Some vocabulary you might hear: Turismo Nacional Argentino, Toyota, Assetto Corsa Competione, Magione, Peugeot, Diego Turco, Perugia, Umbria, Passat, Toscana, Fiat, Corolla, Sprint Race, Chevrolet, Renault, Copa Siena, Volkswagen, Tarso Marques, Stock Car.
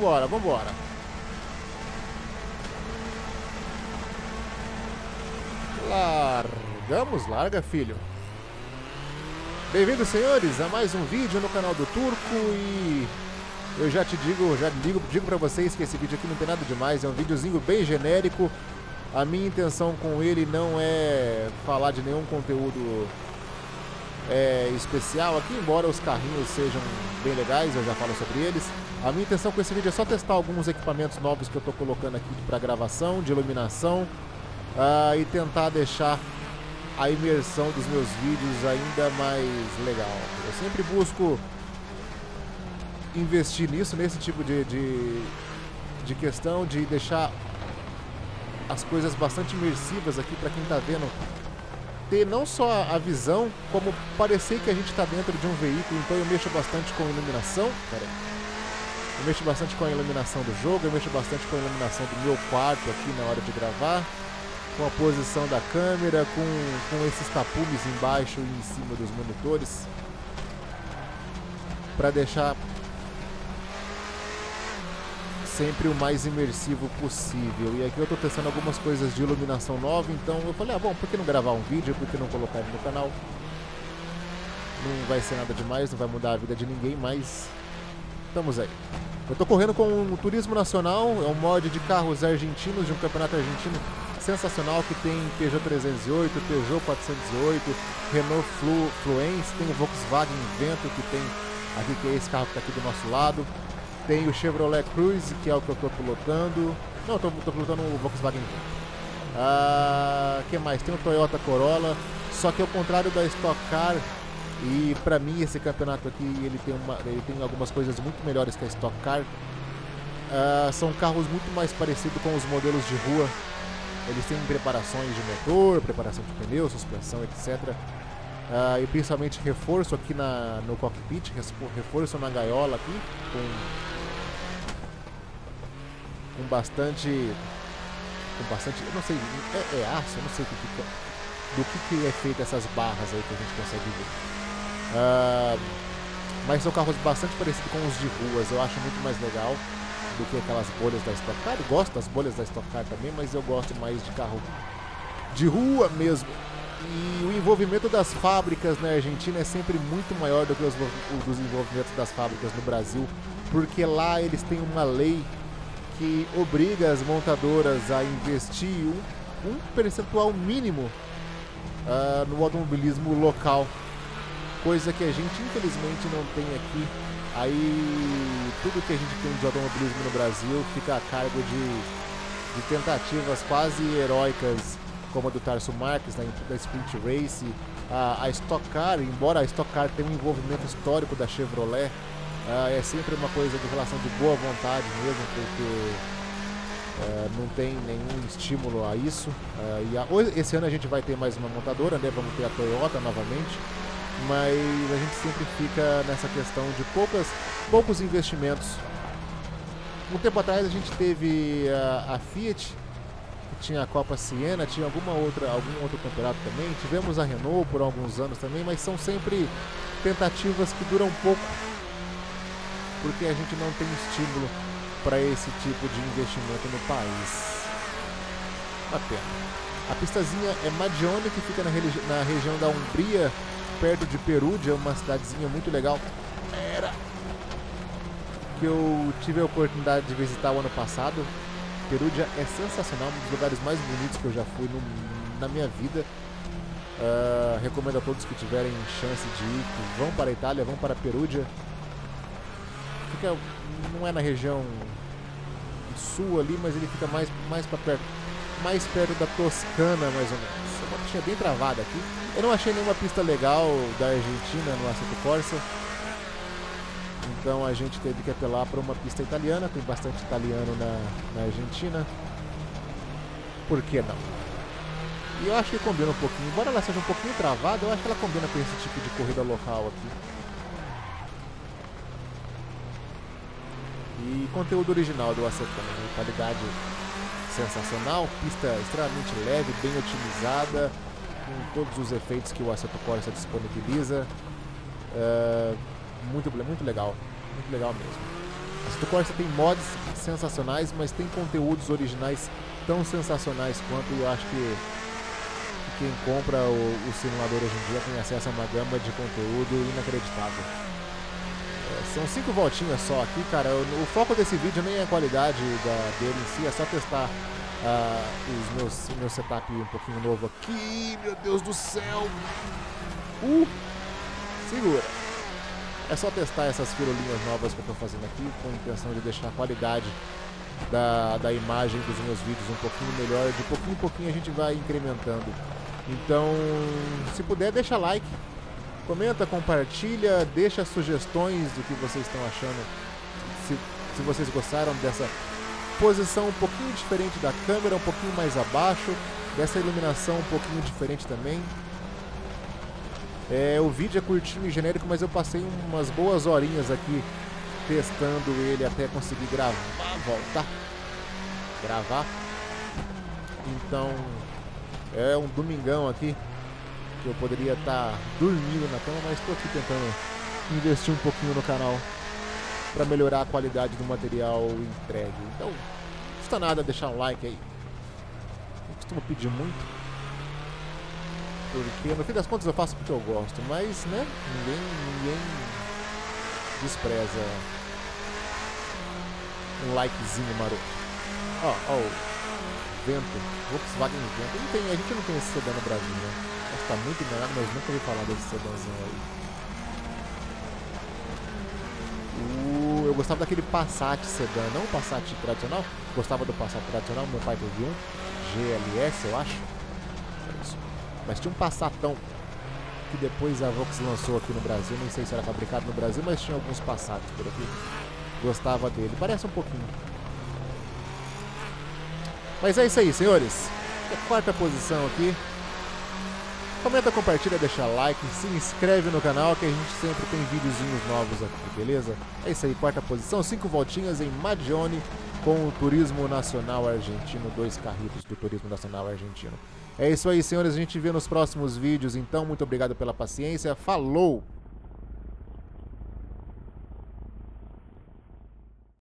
vambora, vambora. Largamos, larga, filho. Bem-vindos, senhores, a mais um vídeo no canal do Turco. E eu já te digo, digo pra vocês que esse vídeo aqui não tem nada demais. É um videozinho bem genérico. A minha intenção com ele não é falar de nenhum conteúdo especial aqui, embora os carrinhos sejam bem legais, eu já falo sobre eles. A minha intenção com esse vídeo é só testar alguns equipamentos novos que eu estou colocando aqui para gravação, de iluminação, e tentar deixar a imersão dos meus vídeos ainda mais legal. Eu sempre busco investir nisso, nesse tipo de questão, de deixar as coisas bastante imersivas aqui para quem está vendo, ter não só a visão, como parecer que a gente está dentro de um veículo. Então eu mexo bastante com iluminação. Pera aí. Eu mexo bastante com a iluminação do jogo, eu mexo bastante com a iluminação do meu quarto aqui na hora de gravar, com a posição da câmera, com esses tapumes embaixo e em cima dos monitores, para deixar sempre o mais imersivo possível. E aqui eu estou testando algumas coisas de iluminação nova, então eu falei, ah, bom, por que não gravar um vídeo, por que não colocar ele no canal? Não vai ser nada demais, não vai mudar a vida de ninguém, mas estamos aí. Eu estou correndo com o Turismo Nacional, é um mod de carros argentinos, de um campeonato argentino sensacional, que tem Peugeot 308, Peugeot 408, Renault Fluence, tem o Volkswagen Vento, que tem aqui, que é esse carro que está aqui do nosso lado. Tem o Chevrolet Cruze, que é o que eu estou pilotando. Não, estou pilotando o Volkswagen. Que mais? Tem o Toyota Corolla. Só que ao contrário da Stock Car, e para mim esse campeonato aqui ele tem algumas coisas muito melhores que a Stock Car. São carros muito mais parecidos com os modelos de rua. Eles têm preparações de motor, preparação de pneu, suspensão, etc. E principalmente reforço aqui no cockpit, reforço na gaiola aqui, com bastante, eu não sei, é aço, eu não sei do que é feito essas barras aí que a gente consegue ver. Mas são carros bastante parecidos com os de ruas, eu acho muito mais legal do que aquelas bolhas da Stock Car. Eu gosto das bolhas da Stock Car também, mas eu gosto mais de carro de rua mesmo. E o envolvimento das fábricas na Argentina é sempre muito maior do que os dos envolvimentos das fábricas no Brasil, porque lá eles têm uma lei que obriga as montadoras a investir um percentual mínimo no automobilismo local, coisa que a gente infelizmente não tem aqui. Aí tudo que a gente tem de automobilismo no Brasil fica a cargo de tentativas quase heróicas, como a do Tarso Marques, da Sprint Race, a Stock Car. Embora a Stock Car tenha um envolvimento histórico da Chevrolet, é sempre uma coisa de relação de boa vontade mesmo, porque não tem nenhum estímulo a isso. Esse ano a gente vai ter mais uma montadora, né? Vamos ter a Toyota novamente, mas a gente sempre fica nessa questão de poucos investimentos. Um tempo atrás a gente teve a Fiat, tinha a Copa Siena, tinha algum outro campeonato também. Tivemos a Renault por alguns anos também, mas são sempre tentativas que duram pouco, porque a gente não tem estímulo para esse tipo de investimento no país. Uma pena. A pistazinha é Magione, que fica na região da Umbria, perto de Perugia, uma cidadezinha muito legal que eu tive a oportunidade de visitar o ano passado. Perugia é sensacional, um dos lugares mais bonitos que eu já fui na minha vida. Recomendo a todos que tiverem chance de ir, que vão para a Itália, vão para Perugia. Fica, não é na região sul ali, mas ele fica mais perto da Toscana, mais ou menos. É uma pistinha bem travada aqui. Eu não achei nenhuma pista legal da Argentina no Assetto Corsa, então a gente teve que apelar para uma pista italiana. Tem bastante italiano na Argentina, por que não? E eu acho que combina um pouquinho, embora ela seja um pouquinho travada, eu acho que ela combina com esse tipo de corrida local aqui. E conteúdo original do Assetto, qualidade sensacional, pista extremamente leve, bem otimizada, com todos os efeitos que o Assetto Corsa disponibiliza. Muito legal mesmo. Assetto Corsa tem mods sensacionais, mas tem conteúdos originais tão sensacionais quanto. Eu acho que quem compra o simulador hoje em dia tem acesso a uma gama de conteúdo inacreditável. São 5 voltinhas só aqui, cara. O foco desse vídeo nem é a qualidade dele em si, é só testar o meu setup um pouquinho novo aqui. Meu Deus do céu! Segura! É só testar essas firulinhas novas que eu estou fazendo aqui, com a intenção de deixar a qualidade da imagem dos meus vídeos um pouquinho melhor. De pouquinho em pouquinho a gente vai incrementando. Então, se puder, deixa like, comenta, compartilha, deixa sugestões do que vocês estão achando, se vocês gostaram dessa posição um pouquinho diferente da câmera, um pouquinho mais abaixo, dessa iluminação um pouquinho diferente também. O vídeo é curtinho e genérico, mas eu passei umas boas horinhas aqui testando ele até conseguir gravar. Então é um domingão aqui que eu poderia estar dormindo na cama, mas estou aqui tentando investir um pouquinho no canal para melhorar a qualidade do material entregue. Então não custa nada deixar um like aí, não costumo pedir muito, porque no fim das contas eu faço porque eu gosto, mas né, ninguém despreza um likezinho maroto. Ó, o vento, Volkswagen vento. A gente não tem esse sedã no Brasil, né? Acho que tá muito enganado, mas nunca ouvi falar desse sedãzinho aí. Eu gostava daquele Passat sedã, não o Passat tradicional. Gostava do Passat tradicional, meu pai teve um GLS, eu acho. Mas tinha um Passatão que depois a Vox lançou aqui no Brasil, nem sei se era fabricado no Brasil, mas tinha alguns Passatos por aqui. Gostava dele, parece um pouquinho. Mas é isso aí, senhores. É a 4ª posição aqui. Comenta, compartilha, deixa like, se inscreve no canal que a gente sempre tem videozinhos novos aqui, beleza? É isso aí, 4ª posição, 5 voltinhas em Magione com o Turismo Nacional Argentino, 2 carritos do Turismo Nacional Argentino. É isso aí, senhores. A gente vê nos próximos vídeos. Então, muito obrigado pela paciência. Falou!